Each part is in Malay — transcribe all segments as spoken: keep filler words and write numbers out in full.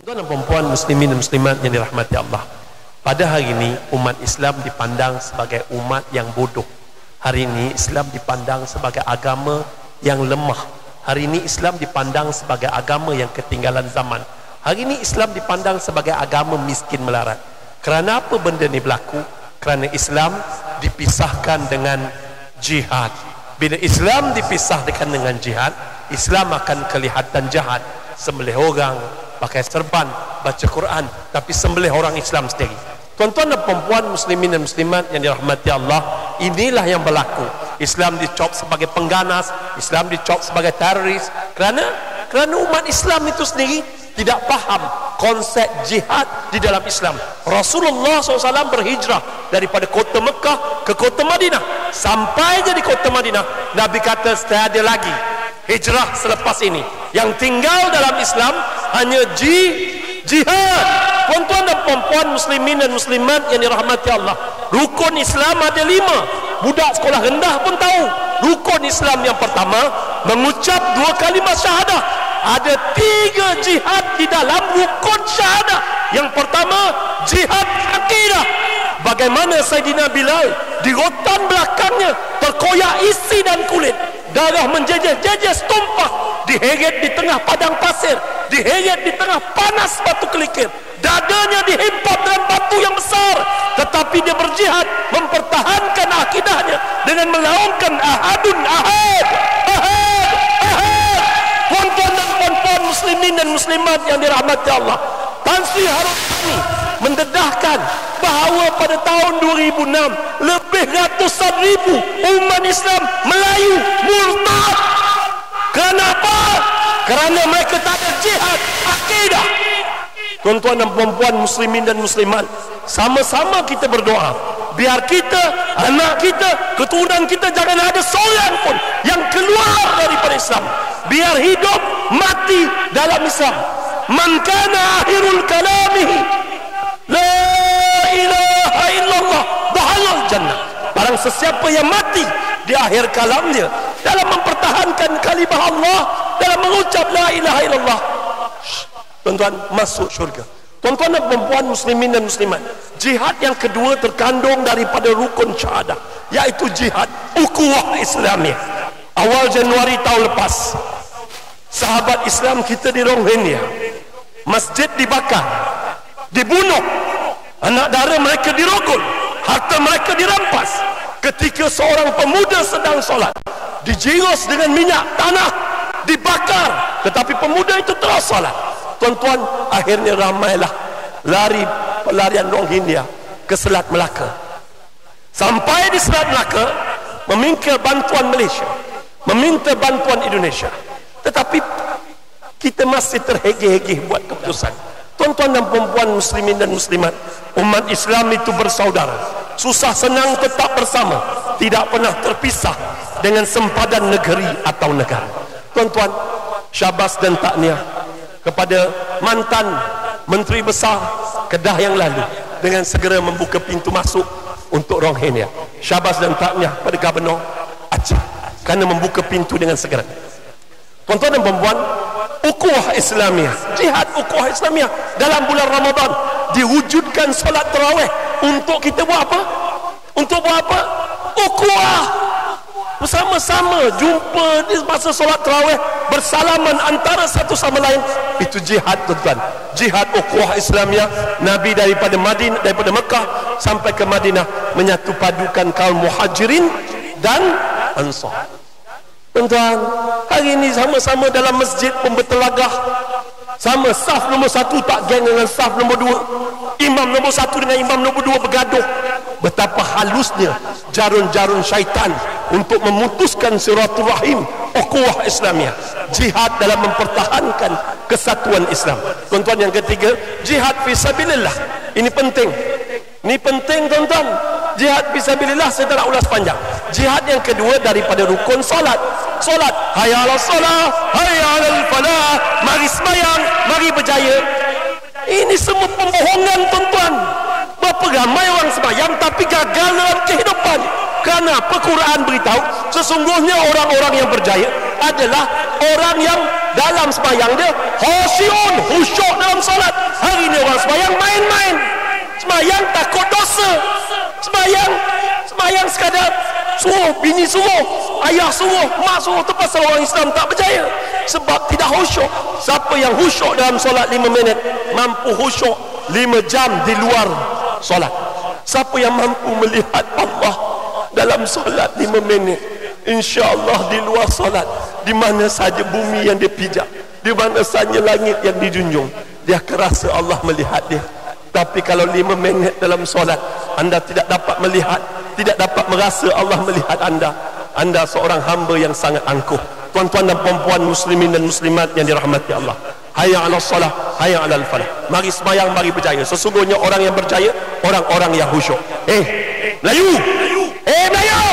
Tuan-tuan dan perempuan muslimin dan muslimat yang dirahmati Allah, pada hari ini umat Islam dipandang sebagai umat yang bodoh. Hari ini Islam dipandang sebagai agama yang lemah. Hari ini Islam dipandang sebagai agama yang ketinggalan zaman. Hari ini Islam dipandang sebagai agama miskin melarat. Kerana apa benda ni berlaku? Kerana Islam dipisahkan dengan jihad. Bila Islam dipisahkan dengan jihad, Islam akan kelihatan jahat. Sembelih orang, pakai serban, baca Quran, tapi sembelih orang Islam sendiri. Tuan-tuan dan perempuan muslimin dan muslimat yang dirahmati Allah, inilah yang berlaku. Islam dicop sebagai pengganas, Islam dicop sebagai teroris. Kerana kerana umat Islam itu sendiri tidak faham konsep jihad di dalam Islam. Rasulullah sallallahu alaihi wasallam berhijrah daripada kota Mekah ke kota Madinah. Sampai jadi kota Madinah, Nabi kata tidak ada lagi hijrah selepas ini. Yang tinggal dalam Islam hanya jihad. Tuan-tuan dan perempuan muslimin dan muslimat yang dirahmati Allah, rukun Islam ada lima. Budak sekolah rendah pun tahu. Rukun Islam yang pertama, mengucap dua kalimah syahadah. Ada tiga jihad di dalam rukun syahadah. Yang pertama, jihad akidah. Bagaimana Saidina Bilal di rotan belakangnya terkoyak isi dan kulit, darah menjejer-jejer setumpah, diheret di tengah padang pasir, diheret di tengah panas batu kelikir, dadanya dihimpit dengan batu yang besar, tetapi dia berjihad mempertahankan akidahnya dengan melaungkan ahadun ahad ahad ahad. Tuan-tuan dan puan-puan muslimin dan muslimat yang dirahmati Allah, Tansi Harun ini mendedahkan bahawa pada tahun dua ribu enam lebih ratusan ribu umat Islam Melayu murtad. Kenapa? Kerana mereka tak ada jihad akidah. Tuan-tuan dan perempuan muslimin dan muslimat, sama-sama kita berdoa biar kita, anak kita, keturunan kita jangan ada seorang pun yang keluar daripada Islam. Biar hidup mati dalam Islam. Man kana akhirul kalamihi la ilaha illallah dakhalal jannah. Barang sesiapa yang mati di akhir kalam dia dalam mempertahankan kalimah Allah, dalam mengucap la ilaha illallah, tuan-tuan masuk syurga. Tuan-tuan dan perempuan muslimin dan muslimat, jihad yang kedua terkandung daripada rukun syahadah, iaitu jihad ukhuwah Islamiyah. Awal Januari tahun lepas, sahabat Islam kita di Rohingya, masjid dibakar, dibunuh, anak dara mereka dirogol, harta mereka dirampas. Ketika seorang pemuda sedang solat, dijiros dengan minyak tanah, dibakar, tetapi pemuda itu terus solat. Tuan-tuan, akhirnya ramailah lari pelarian Rohingya ke Selat Melaka. Sampai di Selat Melaka, meminta bantuan Malaysia, meminta bantuan Indonesia, tetapi kita masih terhege-hege buat keputusan. Tuan-tuan dan perempuan muslimin dan muslimat, umat Islam itu bersaudara, susah senang tetap bersama, tidak pernah terpisah dengan sempadan negeri atau negara. Tuan-tuan, syabas dan takniah kepada mantan Menteri Besar Kedah yang lalu dengan segera membuka pintu masuk untuk Rohingya. Syabas dan takniah kepada Gubernur Aceh kerana membuka pintu dengan segera. Tuan-tuan dan perempuan, ukhuwah Islamiyah, jihad ukhuwah Islamiyah dalam bulan Ramadan diwujudkan solat tarawih. Untuk kita buat apa? Untuk buat apa? Ukhuwah. Bersama-sama jumpa di masa solat tarawih, bersalaman antara satu sama lain. Itu jihad, tuan-tuan. Jihad ukhuwah Islamiyah. Nabi daripada Madinah, daripada Mekah sampai ke Madinah menyatu padukan kaum Muhajirin dan Ansar. Tuan-tuan, hari ini sama-sama dalam masjid pembetelagah. Sama saf nombor satu tak geng dengan saf nombor dua, imam nombor satu dengan imam nombor dua bergaduh. Betapa halusnya jarun-jarun syaitan untuk memutuskan silaturahim ukhuwah Islamiyah. Jihad dalam mempertahankan kesatuan Islam. Tuan-tuan, yang ketiga, jihad fisabilillah. Ini penting, ini penting tuan-tuan. Jihad fisabilillah saya tak nak ulas panjang. Jihad yang kedua daripada rukun solat. Solat, hayya 'alas salah, hayya 'alal falah, mari sembahyang, mari berjaya. Ini semua pembohongan tuan-tuan. Berapa ramai orang sembahyang tapi gagal dalam kehidupan. Kenapa? Quran beritahu sesungguhnya orang-orang yang berjaya adalah orang yang dalam sembahyang dia khusyuk, khusyuk dalam solat. ini orang sembahyang main-main, sembahyang takut dosa, sembahyang sembahyang sekadar suruh bini suruh, ayah suruh, mak suruh. Itu pasal orang Islam tak berjaya, sebab tidak khusyuk. Siapa yang khusyuk dalam solat lima minit mampu khusyuk lima jam di luar solat. Siapa yang mampu melihat Allah dalam solat lima minit, insya-Allah di luar solat, di mana saja bumi yang dipijak, di mana saja langit yang dijunjung, dia kerasa Allah melihat dia. Tapi kalau lima minit dalam solat anda tidak dapat melihat, tidak dapat merasa Allah melihat anda, anda seorang hamba yang sangat angkuh. Tuan-tuan dan puan-puan, muslimin dan muslimat yang dirahmati Allah, hayya 'alas salah, hayya 'alal falah. Mari sembahyang, mari berjaya. Sesungguhnya orang yang berjaya orang-orang yang khusyuk. Eh Melayu, eh Melayu,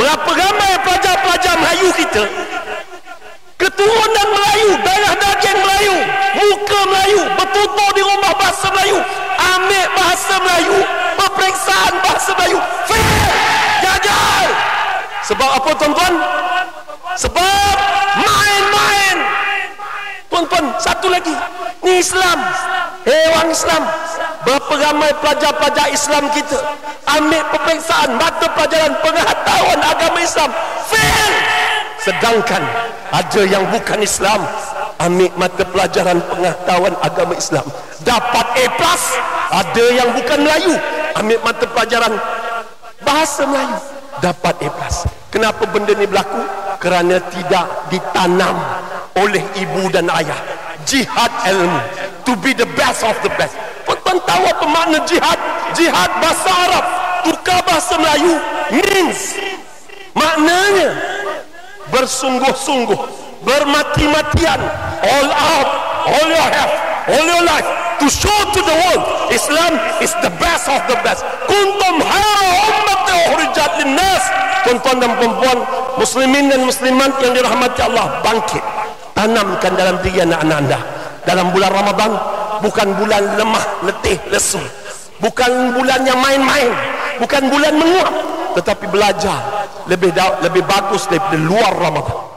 berapa ramai pelajar-pelajar Melayu kita, keturunan Melayu, darah daging Melayu, muka Melayu, bertutur di rumah bahasa Melayu, ambil bahasa Melayu, peperiksaan bahasa Melayu, fail, gagal. Sebab apa tuan-tuan? Sebab main-main. Tuan-tuan, satu lagi, ni Islam. Hei orang Islam, berapa ramai pelajar-pelajar Islam kita ambil peperiksaan, mata pelajaran pengetahuan agama Islam, fail. Sedangkan ada yang bukan Islam ambil mata pelajaran pengetahuan agama Islam, dapat A plus. Ada yang bukan Melayu ambil mata pelajaran bahasa Melayu, dapat A plus. Kenapa benda ni berlaku? Kerana tidak ditanam oleh ibu dan ayah jihad ilmu, to be the best of the best. Tuan-tuan tahu apa makna jihad? Jihad bahasa Arab, tukar bahasa Melayu, means maknanya bersungguh-sungguh, bermati-matian, all out, all your have, all your life, to show to the world Islam is the best of the best. Kuntum khairu ummatin ukhrijat linnas. Tuan-tuan dan perempuan, muslimin dan muslimat yang dirahmati Allah, bangkit, tanamkan dalam diri anak-anak anda. Dalam bulan Ramadan bukan bulan lemah, letih, lesu, bukan bulan yang main-main, bukan bulan menguap, tetapi belajar lebih, lebih bagus daripada luar Ramadan.